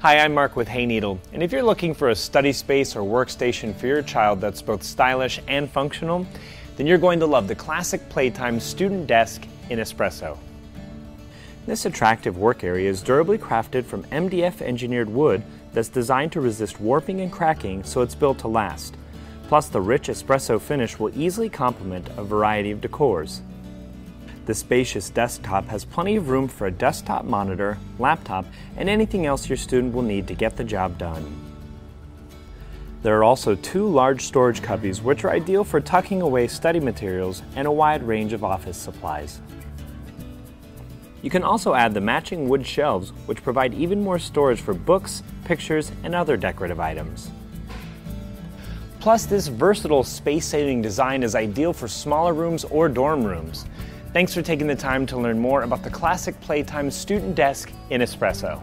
Hi, I'm Mark with Hayneedle, and if you're looking for a study space or workstation for your child that's both stylish and functional, then you're going to love the Classic Playtime Student Desk in Espresso. This attractive work area is durably crafted from MDF engineered wood that's designed to resist warping and cracking, so it's built to last. Plus, the rich espresso finish will easily complement a variety of decors. The spacious desktop has plenty of room for a desktop monitor, laptop, and anything else your student will need to get the job done. There are also two large storage cubbies, which are ideal for tucking away study materials and a wide range of office supplies. You can also add the matching wood shelves, which provide even more storage for books, pictures, and other decorative items. Plus, this versatile space-saving design is ideal for smaller rooms or dorm rooms. Thanks for taking the time to learn more about the Classic Playtime Student Desk in Espresso.